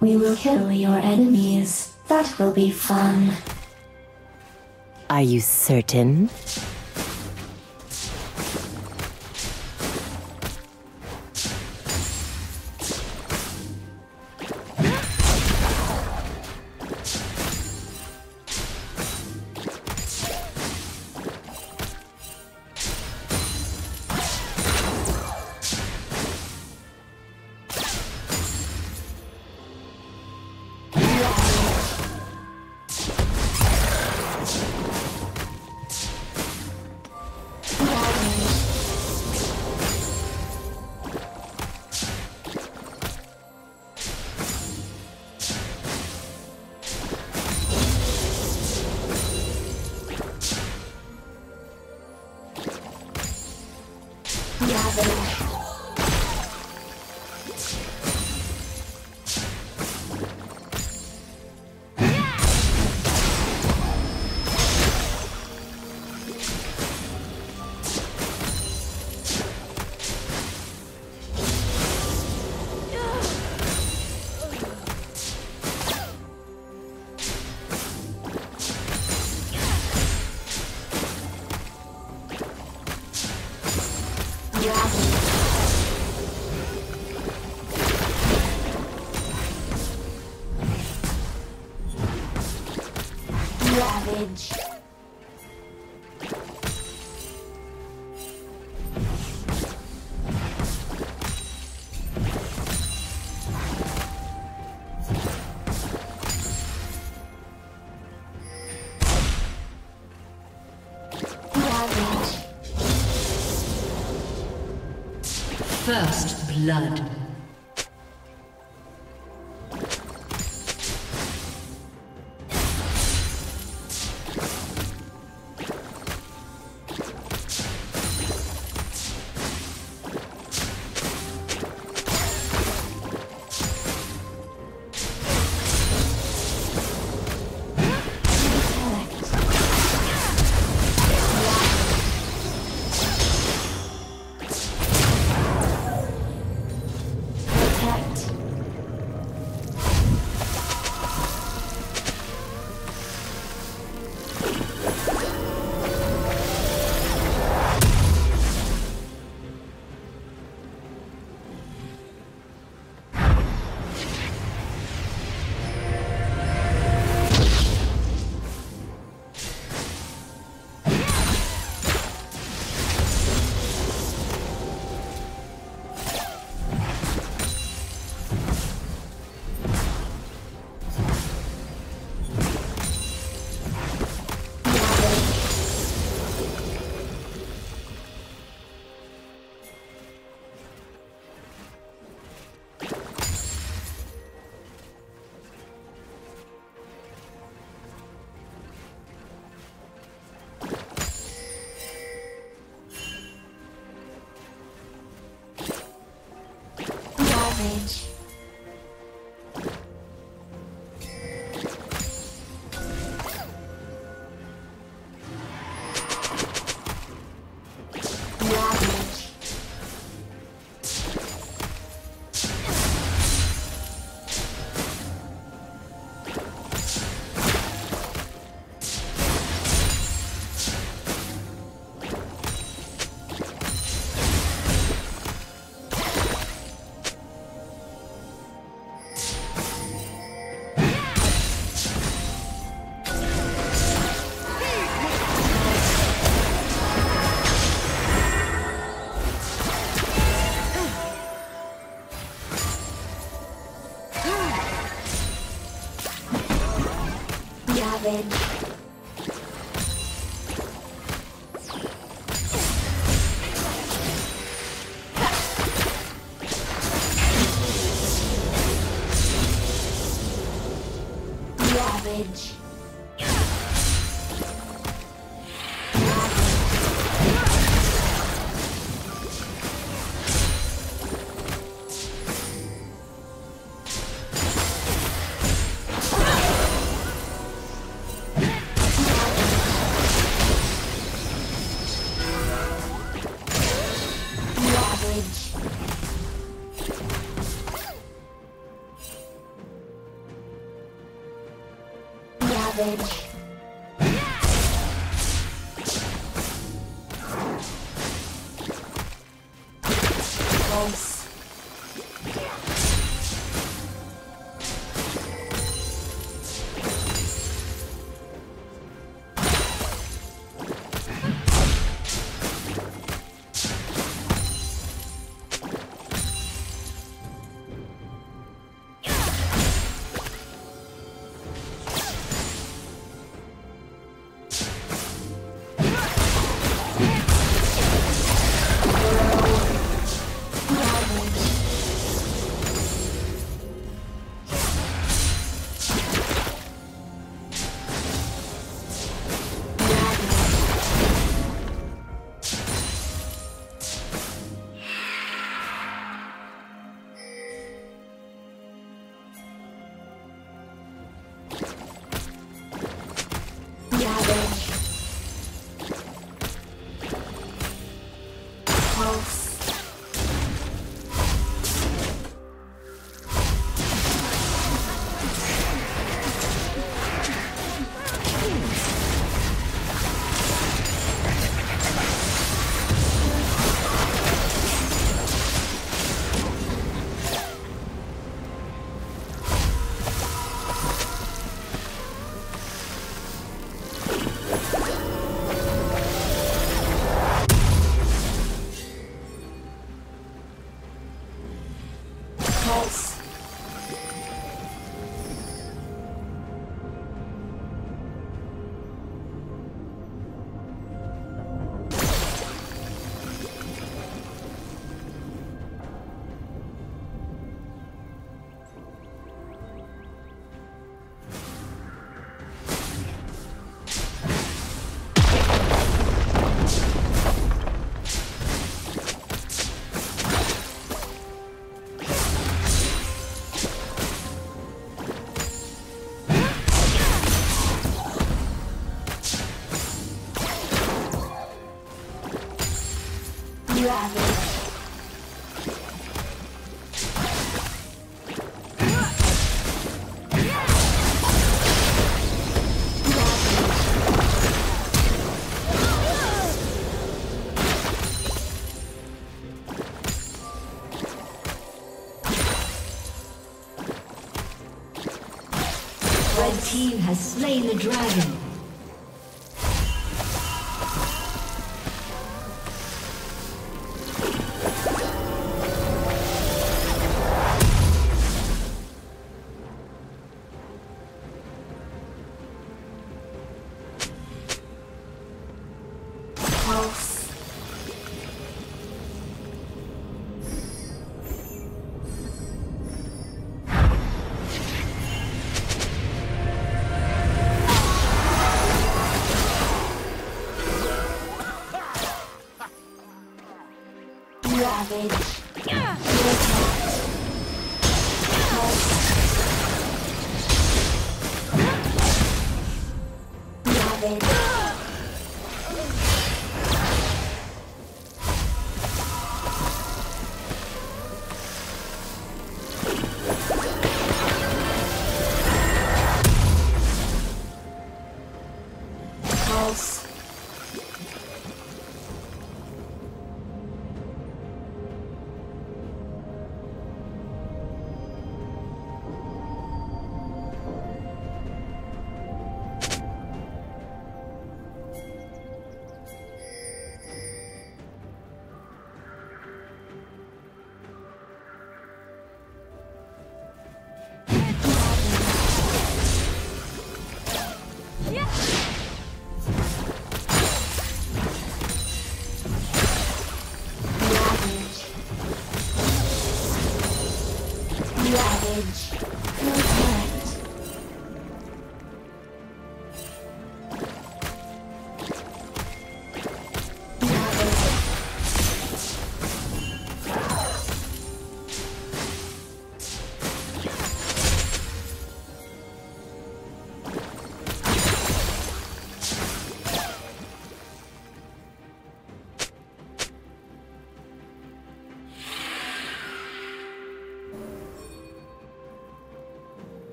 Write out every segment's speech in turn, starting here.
We will kill your enemies. That will be fun. Are you certain? Ravage. First blood. Ravage. Ravage. gente. Nossa. Red team has slain the dragon.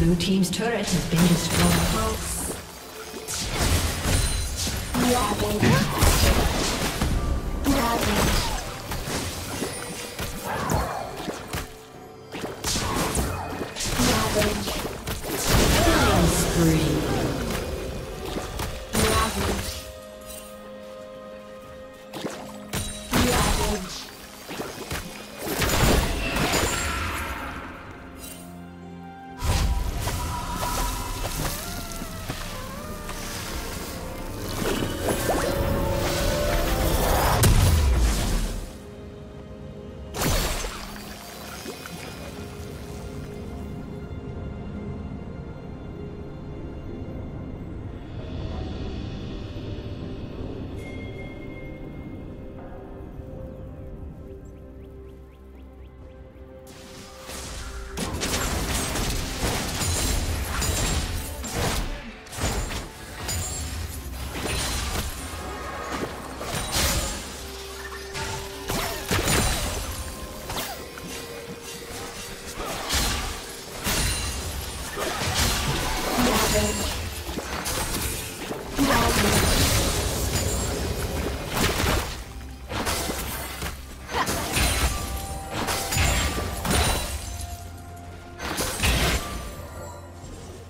Blue team's turret has been destroyed. Ravage.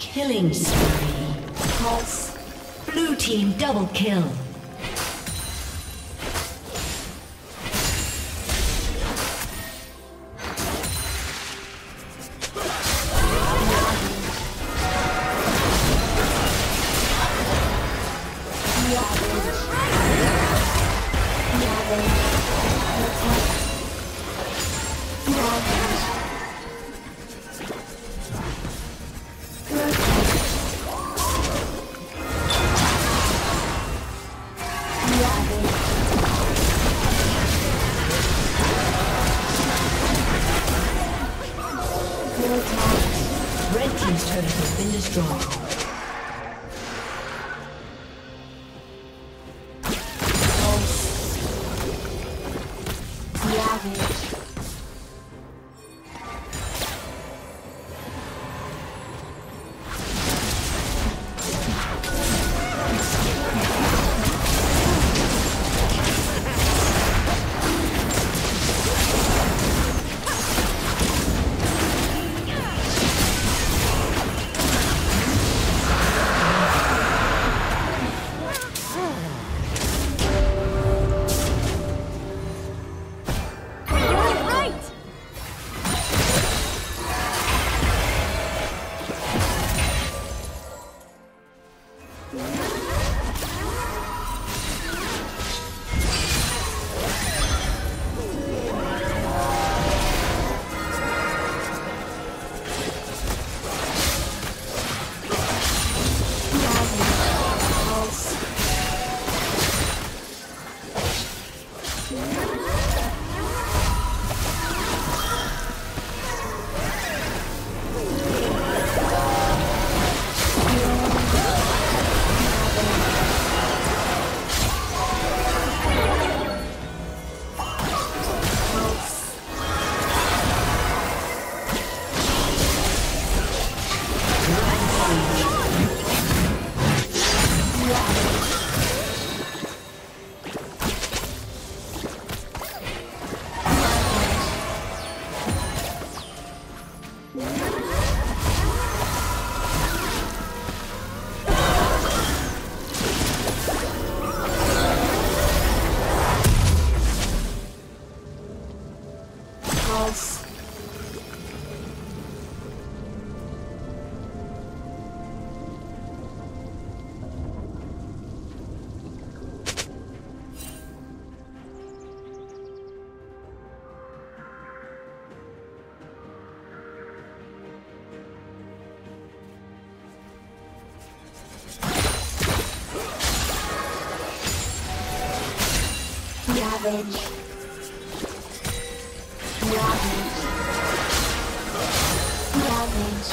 Killing spree. Pulse. Blue team double kill. Ravage. Ravage. Ravage.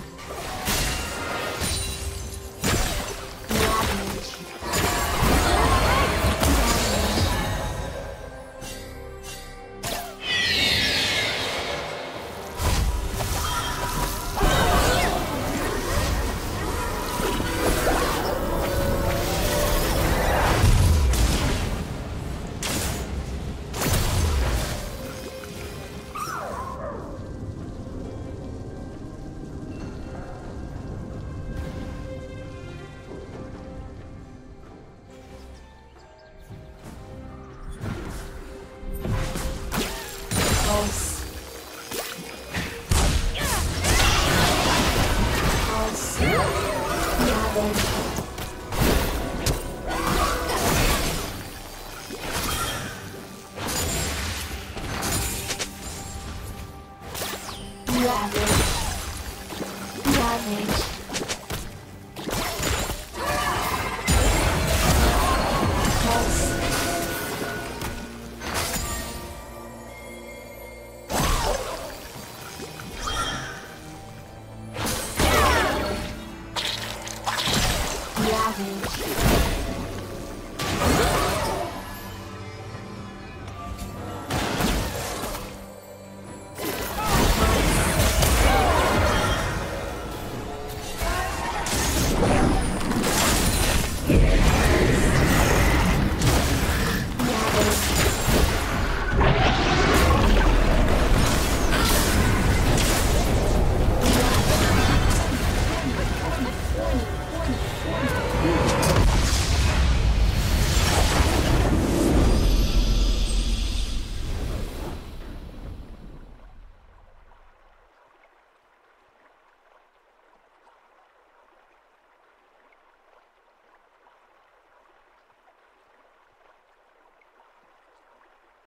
Ravage.